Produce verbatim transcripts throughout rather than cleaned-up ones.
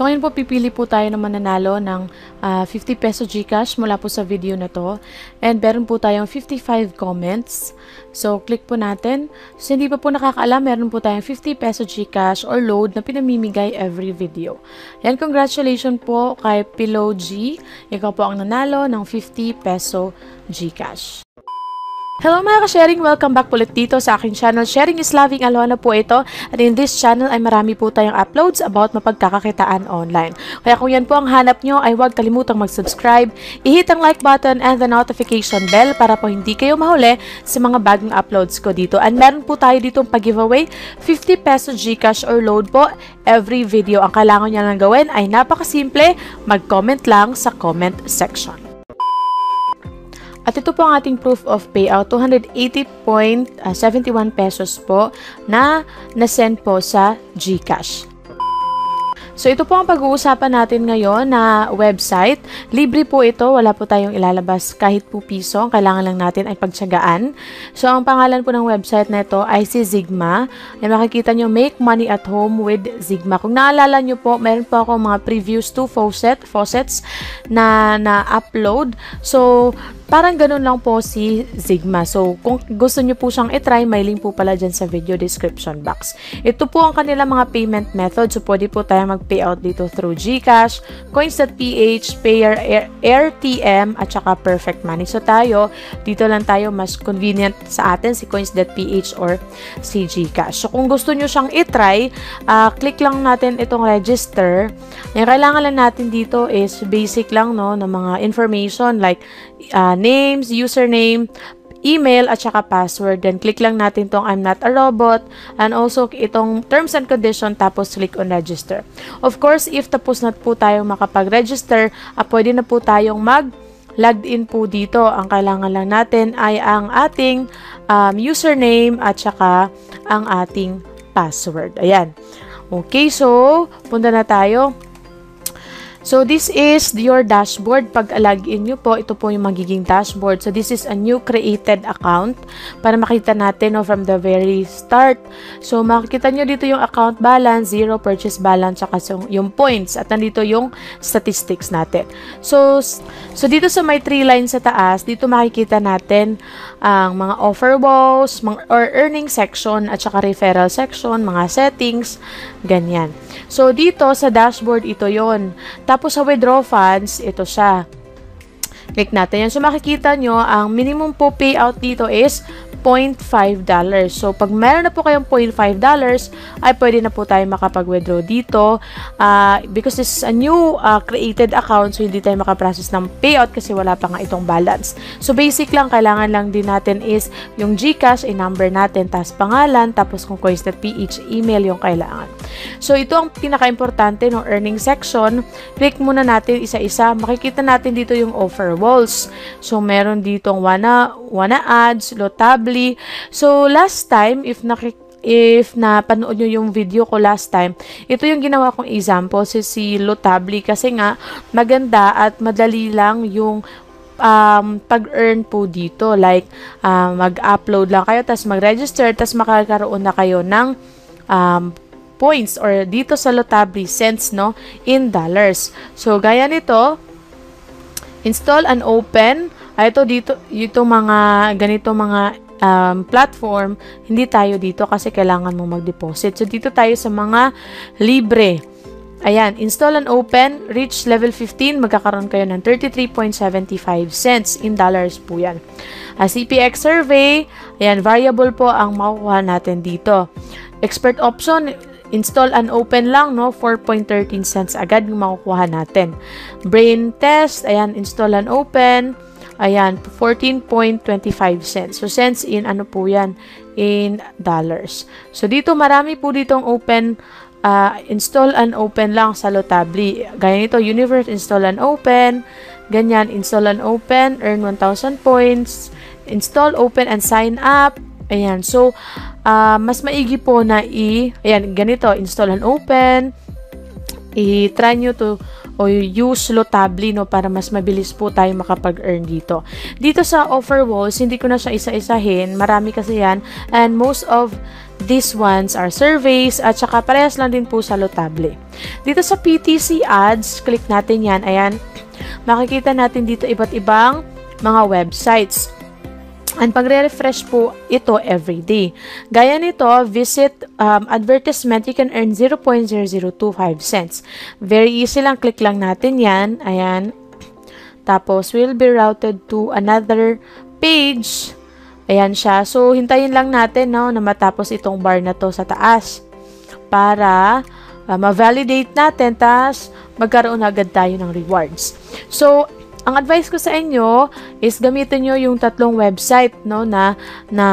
So ngayon po pipili po tayo ng mananalo ng uh, fifty peso GCash mula po sa video na to. And meron po tayong fifty-five comments. So click po natin. So hindi pa po nakakaalam, meron po tayong fifty peso GCash or load na pinamimigay every video. Yan, congratulations po kay Pilo G. Ikaw po ang nanalo ng fifty peso GCash. Hello mga ka-sharing! Welcome back ulit dito sa aking channel. Sharing is loving, Alona po ito. At in this channel ay marami po tayong uploads about mapagkakakitaan online. Kaya kung yan po ang hanap nyo ay huwag kalimutang mag-subscribe, i-hit ang like button and the notification bell para po hindi kayo mahuli sa mga bagong uploads ko dito. And meron po tayo dito ang pag-giveaway, fifty peso GCash or load po every video. Ang kailangan nyo lang gawin ay napakasimple, mag-comment lang sa comment section. At ito po ang ating proof of payout, two hundred eighty point seven one pesos po na nasend po sa GCash. So ito po ang pag-uusapan natin ngayon na website. Libre po ito, wala po tayong ilalabas kahit po piso. Ang kailangan lang natin ay pagtiyagaan. So ang pangalan po ng website na ito ay si Zigma. Ay makikita nyo, make money at home with Zigma. Kung naalala nyo po, meron po ako mga previews to faucet, faucets na na-upload. So parang ganun lang po si Zigma. So kung gusto nyo po siyang itry, may link po pala dyan sa video description box. Ito po ang kanilang mga payment method. So pwede po tayo mag payout dito through GCash, Coins.ph, PayRTM, at saka Perfect Money. So tayo, dito lang tayo mas convenient sa atin, si Coins.ph or si GCash. So kung gusto nyo siyang itry, uh, click lang natin itong register. Yung kailangan lang natin dito is basic lang, no, ng mga information like uh, names, username, email, at saka password. Then click lang natin tong I'm not a robot and also itong terms and condition, tapos click on register. Of course, if tapos na po tayong makapag-register, ah, pwede na po tayong mag-log in po dito. Ang kailangan lang natin ay ang ating um, username at saka ang ating password. Ayan. Okay, so punta na tayo. So, this is your dashboard. Pag login nyo po, ito po yung magiging dashboard. So, this is a new created account para makita natin, no, from the very start. So, makikita nyo dito yung account balance, zero purchase balance, saka yung points. At nandito yung statistics natin. So, so dito sa may three lines sa taas, dito makikita natin ang mga offer walls, mga, or earning section, at saka referral section, mga settings, ganyan. So, dito sa dashboard, ito yon. Tapos sa withdraw funds, ito siya. Click natin yan. So makikita nyo, ang minimum po payout dito is zero point five dollars. So pag meron na po kayong zero point five dollars, ay pwede na po tayo makapag-withdraw dito. Uh, because this is a new uh, created account, so hindi tayo makaprocess ng payout kasi wala pa nga itong balance. So basic lang, kailangan lang din natin is yung GCash, i-number natin, tapos pangalan, tapos kung coins.ph, email yung kailangan. So, ito ang pinaka-importante ng earning section. Click muna natin isa-isa. Makikita natin dito yung offer walls. So, meron ditong Wana, Wana Ads, Lotable. So, last time, if nakikita, if napanood nyo yung video ko last time, ito yung ginawa kong example, si, si Lotable, kasi nga maganda at madali lang yung Um, pag-earn po dito. Like, uh, mag-upload lang kayo, tapos mag-register, tapos makakaroon na kayo ng um, points or dito sa Lotable cents, no, in dollars. So gaya nito, install and open. Ay, ito dito, ito mga ganito mga um, platform, hindi tayo dito kasi kailangan mong mag-deposit. So dito tayo sa mga libre. Ayan, install and open, reach level fifteen, magkakaroon kayo ng thirty-three point seven five cents in dollars po yan. A C P X survey, ayan, variable po ang makukuha natin dito. Expert option, install and open lang, no, four point one three cents agad yung makukuha natin. Brain test, ayan, install and open, ayan, fourteen point two five cents. So, cents in ano po yan? In dollars. So, dito marami po ditong open, Uh, install and open lang sa Lotable. Gaya nito, universe, install and open, ganyan, install and open, earn one thousand points, install, open, and sign up. Ayan, so, uh, mas maigi po na i, ayan, ganito, install and open, i-try nyo to o use Lotable, no, para mas mabilis po tayo makapag-earn dito. Dito sa offer walls, hindi ko na siya isa-isahin. Marami kasi yan. And most of these ones are surveys at saka parehas lang din po sa Lotable. Dito sa P T C ads, click natin yan. Ayan, makikita natin dito iba't ibang mga websites. And pagre-refresh po ito everyday. Gaya nito, visit um, advertisement, you can earn zero point zero zero two five cents. Very easy lang, click lang natin yan. Ayan. Tapos, will be routed to another page. Ayan siya. So, hintayin lang natin, no, na matapos itong bar na to sa taas para uh, ma-validate natin, tas magkaroon agad tayo ng rewards. So, ang advice ko sa inyo is gamitin nyo yung tatlong website, no, na na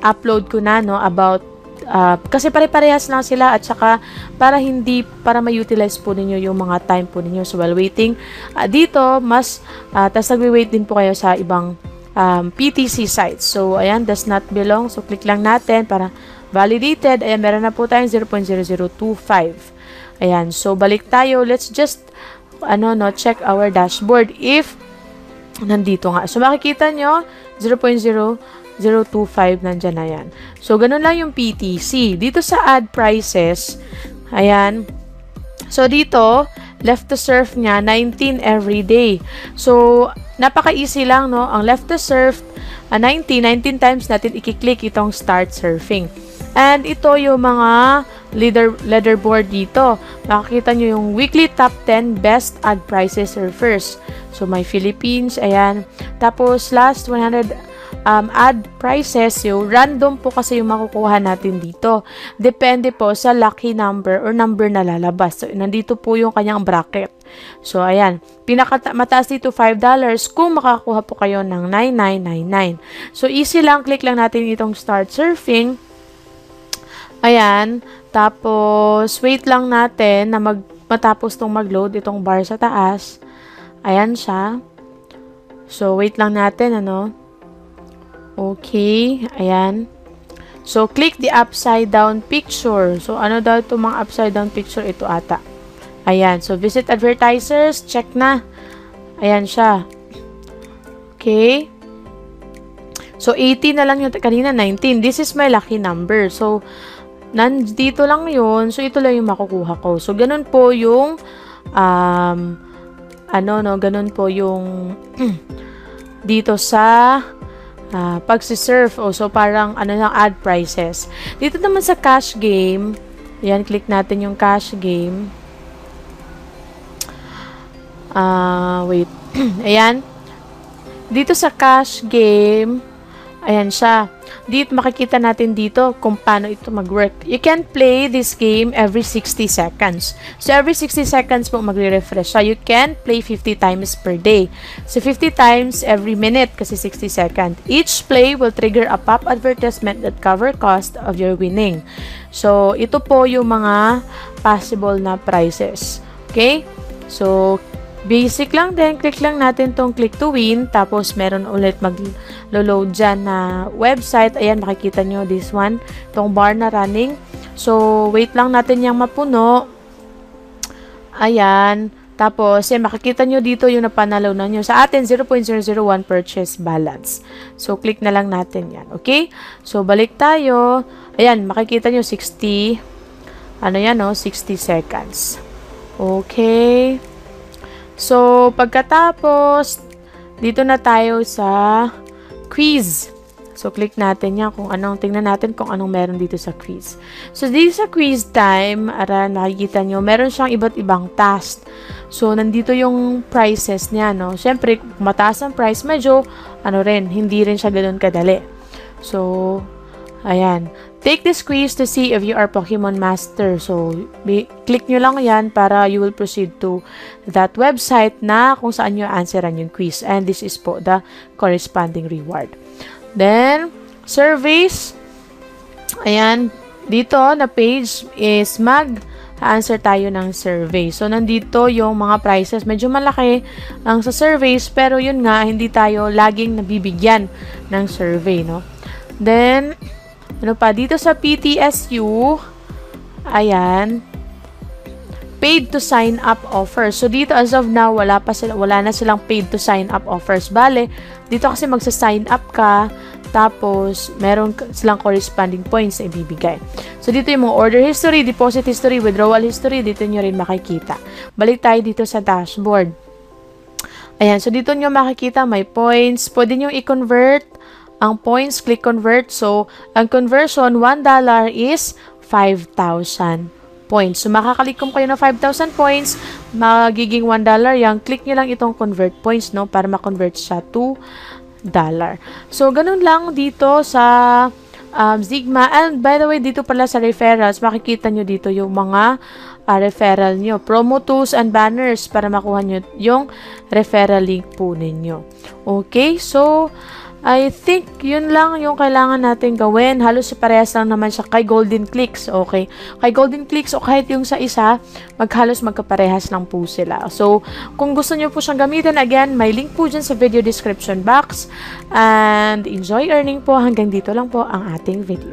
upload ko na, no, about uh, kasi pare-parehas lang sila at saka para hindi para ma-utilize po ninyo yung mga time po ninyo. So while waiting uh, dito mas uh, tas nagwi-wait din po kayo sa ibang um, P T C sites. So ayan, does not belong. So click lang natin para validated. Ayan, meron na po tayong zero point zero zero two five. Ayan, so balik tayo. Let's just ano, no, check our dashboard if nandito nga. So, makikita nyo, zero point zero zero two five nandyan na yan. So, ganun lang yung P T C. Dito sa ad prices, ayan. So, dito, left to surf niya, nineteen every day. So, napaka-easy lang, no? Ang left to surf, uh, nineteen, nineteen times natin ikiklik itong start surfing. And ito yung mga leader leaderboard dito. Makikita nyo yung weekly top ten best ad prices surfers. So, may Philippines. Ayan. Tapos, last one hundred um, ad prices. Yung random po kasi yung makukuha natin dito. Depende po sa lucky number or number na lalabas. So, nandito po yung kanyang bracket. So, ayan. Pinakamataas dito five dollars kung makakuha po kayo ng nine nine nine nine. So, easy lang. Click lang natin itong start surfing. Ayan, tapos wait lang natin na mag, matapos tong mag-load itong bar sa taas. Ayan siya. So, wait lang natin, ano. Okay, ayan. So, click the upside down picture. So, ano daw itong mga upside down picture? Ito ata. Ayan, so visit advertisers, check na. Ayan siya. Okay. So, eighteen na lang yung kanina, nineteen. This is my lucky number. So, nandito lang yun. So, ito lang yung makukuha ko. So, ganun po yung, um, ano, no, ganun po yung dito sa uh, pagsisurf. O, so, parang, ano, ng ad prices. Dito naman sa cash game, yan, click natin yung cash game. Uh, wait. Ayan. Dito sa cash game, ayan siya. Dito, makikita natin dito kung paano ito mag-work. You can play this game every sixty seconds. So, every sixty seconds po magre-refresh siya. You can play fifty times per day. So, fifty times every minute kasi sixty seconds. Each play will trigger a pop advertisement that cover cost of your winning. So, ito po yung mga possible na prices. Okay? So, basic lang din. Click lang natin tong click to win. Tapos, meron ulit mag-load dyan na website. Ayan, makikita nyo this one. Itong bar na running. So, wait lang natin yung mapuno. Ayan. Tapos, yan, makikita nyo dito yung napanalo na nyo. Sa atin, zero point zero zero one purchase balance. So, click na lang natin yan. Okay? So, balik tayo. Ayan, makikita nyo sixty. Ano yan, no? sixty seconds. Okay. So, pagkatapos, dito na tayo sa quiz. So, click natin yan kung anong, tingnan natin kung anong meron dito sa quiz. So, dito sa quiz time, ara, nakikita nyo, meron siyang iba't ibang task. So, nandito yung prices niya, no? Siyempre, mataas ang price, medyo, ano rin, hindi rin siya ganun kadali. So, ayan. Take this quiz to see if you are Pokemon Master. So, click nyo lang yan para you will proceed to that website na kung saan nyo answeran yung quiz. And this is po the corresponding reward. Then, surveys. Ayan. Dito na page is mag-answer tayo ng survey. So, nandito yung mga prices. Medyo malaki ang sa surveys. Pero yun nga, hindi tayo laging nabibigyan ng survey, no? Then, ano pa? Dito sa P T S U, ayan, paid to sign up offers. So dito as of now, wala pa sila, wala na silang paid to sign up offers. Bale, dito kasi magsa-sign up ka, tapos meron silang corresponding points na ibibigay. So dito yung mga order history, deposit history, withdrawal history, dito nyo rin makikita. Balik tayo dito sa dashboard. Ayan, so dito nyo makikita may points. Pwede nyo i-convert ang points, click convert. So ang conversion, one dollar is five thousand. So, makakalikom kayo ng five thousand points, magiging one dollar yung click nyo lang itong convert points, no? Para ma-convert siya to dollar. So, ganun lang dito sa um, Zigma. And by the way, dito pala sa referrals, makikita nyo dito yung mga uh, referral nyo. Promo tools and banners para makuha nyo yung referral link po ninyo. Okay, so I think yun lang yung kailangan natin gawin. Halos parehas lang naman siya kay Golden Clicks, okay? Kay Golden Clicks o kahit yung sa isa, maghalos magkaparehas lang po sila. So, kung gusto nyo po siyang gamitin, again, may link po dyan sa video description box. And enjoy earning po. Hanggang dito lang po ang ating video.